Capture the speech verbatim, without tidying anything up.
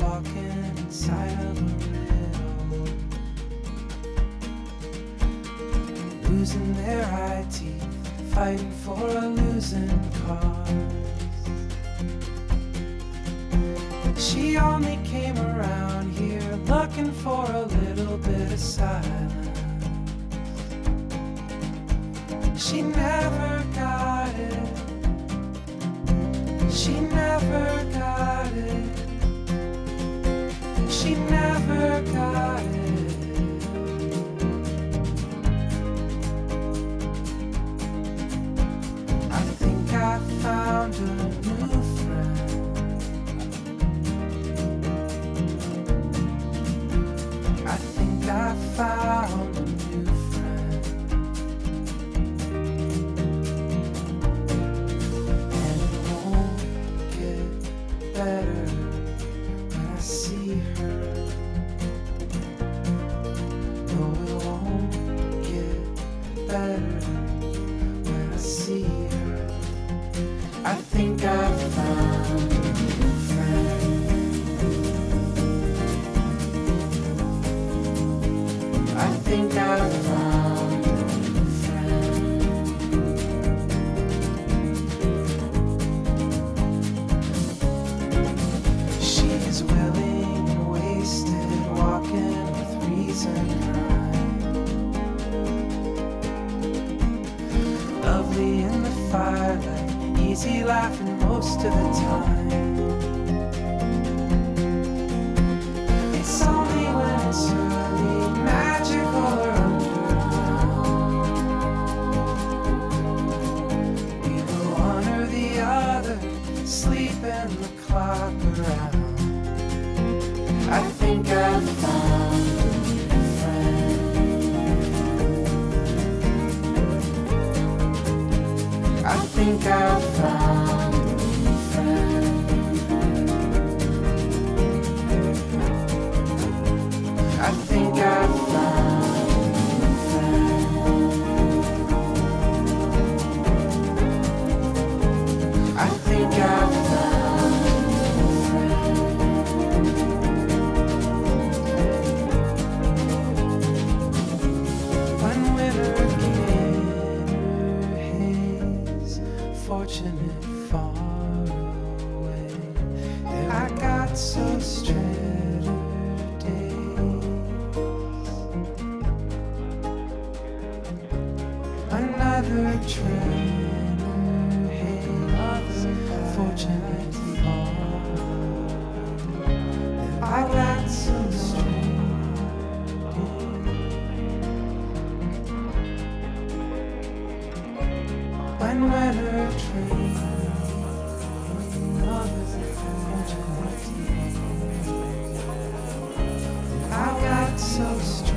Walking inside of a riddle, losing their eye teeth, fighting for a losing cause. She only came around here looking for a little bit of silence. She never got it. She never got it. She never got it. I think I found a new friend. I think I found a new friend. And it won't get better when I see her. Better when I see her. I think I found a new friend. I think I found a new friend. She's willing and wasted, walking with reason. Lovely in the firelight, easy laughing most of the time. It's only when it's early, magical or underground. We go one or the other, sleep and the clock around. I think I found I think I found a new friend. I think I found a new friend. I think I found a new friend. When winter fortunate far away, there I got so stranded days. Another train, hey, fortunate far away, I got so stranded. When winter train, love is a fortunate. I got so strong.